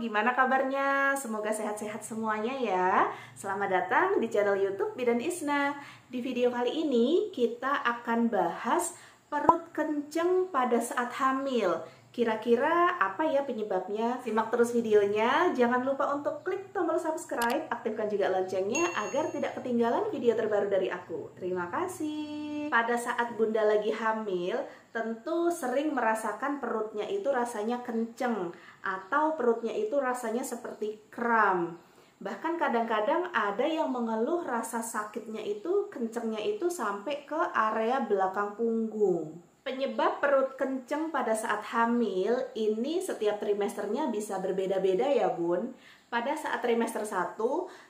gimana kabarnya? Semoga sehat-sehat semuanya ya. Selamat datang di channel YouTube Bidan Isna. Di video kali ini kita akan bahas perut kenceng pada saat hamil. Kira-kira apa ya penyebabnya? Simak terus videonya. Jangan lupa untuk klik tombol subscribe, aktifkan juga loncengnya agar tidak ketinggalan video terbaru dari aku. Terima kasih. Pada saat bunda lagi hamil, tentu sering merasakan perutnya itu rasanya kenceng atau perutnya itu rasanya seperti kram. Bahkan kadang-kadang ada yang mengeluh rasa sakitnya itu, kencengnya itu sampai ke area belakang punggung. Penyebab perut kenceng pada saat hamil ini setiap trimesternya bisa berbeda-beda ya bun. Pada saat trimester 1,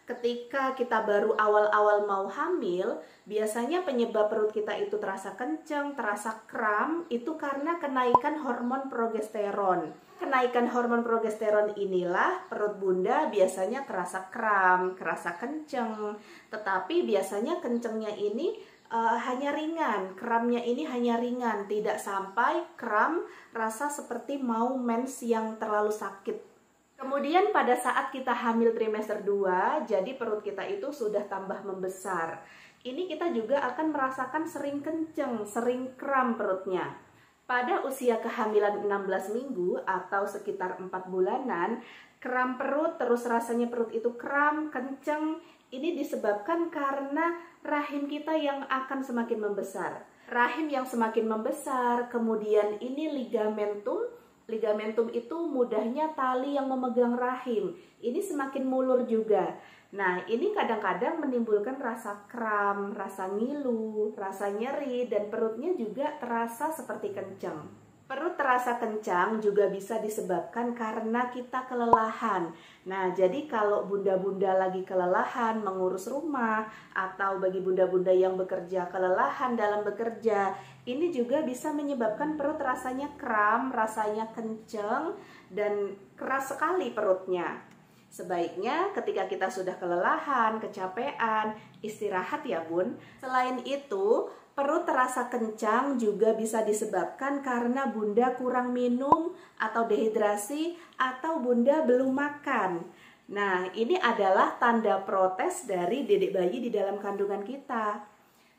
ketika kita baru awal-awal mau hamil, biasanya penyebab perut kita itu terasa kenceng, terasa kram, itu karena kenaikan hormon progesteron. Kenaikan hormon progesteron inilah perut bunda biasanya terasa kram, terasa kenceng. Tetapi biasanya kencengnya ini hanya ringan, kramnya ini hanya ringan, tidak sampai kram rasa seperti mau mens yang terlalu sakit. Kemudian pada saat kita hamil trimester 2, jadi perut kita itu sudah tambah membesar. Ini kita juga akan merasakan sering kenceng, sering kram perutnya. Pada usia kehamilan 16 minggu atau sekitar 4 bulanan, kram perut, terus rasanya perut itu kram, kenceng, ini disebabkan karena rahim kita yang akan semakin membesar. Rahim yang semakin membesar, kemudian ini ligamentum. Ligamentum itu mudahnya tali yang memegang rahim. Ini semakin mulur juga. Nah, ini kadang-kadang menimbulkan rasa kram, rasa ngilu, rasa nyeri, dan perutnya juga terasa seperti kenceng. Perut terasa kencang juga bisa disebabkan karena kita kelelahan. Nah, jadi kalau bunda-bunda lagi kelelahan mengurus rumah, atau bagi bunda-bunda yang bekerja kelelahan dalam bekerja, ini juga bisa menyebabkan perut rasanya kram, rasanya kenceng, dan keras sekali perutnya. Sebaiknya ketika kita sudah kelelahan, kecapean, istirahat ya bun. Selain itu, perut terasa kencang juga bisa disebabkan karena bunda kurang minum atau dehidrasi atau bunda belum makan. Nah, ini adalah tanda protes dari dedek bayi di dalam kandungan kita.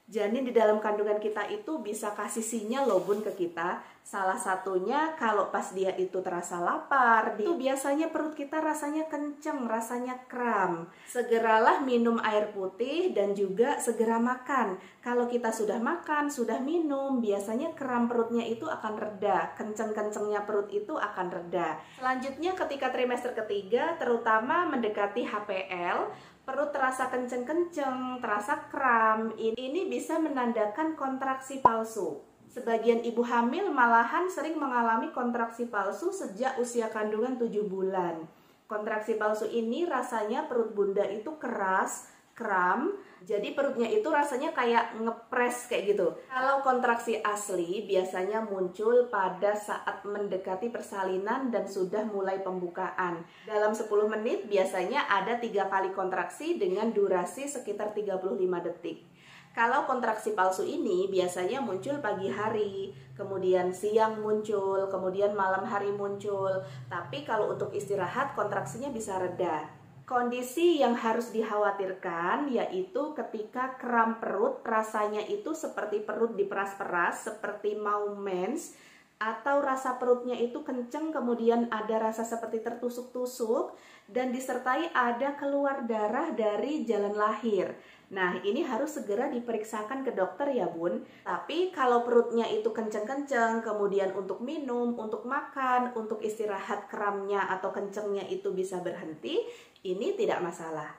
Janin di dalam kandungan kita itu bisa kasih sinyal loh bun ke kita. Salah satunya kalau pas dia itu terasa lapar, itu biasanya perut kita rasanya kenceng, rasanya kram. Segeralah minum air putih dan juga segera makan. Kalau kita sudah makan, sudah minum, biasanya kram perutnya itu akan reda. Kenceng-kencengnya perut itu akan reda. Selanjutnya ketika trimester ketiga, terutama mendekati HPL, perut terasa kenceng-kenceng, terasa kram, ini bisa menandakan kontraksi palsu. Sebagian ibu hamil malahan sering mengalami kontraksi palsu sejak usia kandungan 7 bulan. Kontraksi palsu ini rasanya perut bunda itu keras, kram, jadi perutnya itu rasanya kayak ngepres kayak gitu. Kalau kontraksi asli biasanya muncul pada saat mendekati persalinan dan sudah mulai pembukaan. Dalam 10 menit biasanya ada 3 kali kontraksi dengan durasi sekitar 35 detik. Kalau kontraksi palsu ini biasanya muncul pagi hari, kemudian siang muncul, kemudian malam hari muncul. Tapi kalau untuk istirahat kontraksinya bisa reda. Kondisi yang harus dikhawatirkan yaitu ketika kram perut rasanya itu seperti perut diperas-peras, seperti mau mens, atau rasa perutnya itu kenceng kemudian ada rasa seperti tertusuk-tusuk dan disertai ada keluar darah dari jalan lahir. Nah, ini harus segera diperiksakan ke dokter ya bun. Tapi kalau perutnya itu kenceng-kenceng, kemudian untuk minum, untuk makan, untuk istirahat kramnya atau kencengnya itu bisa berhenti, ini tidak masalah.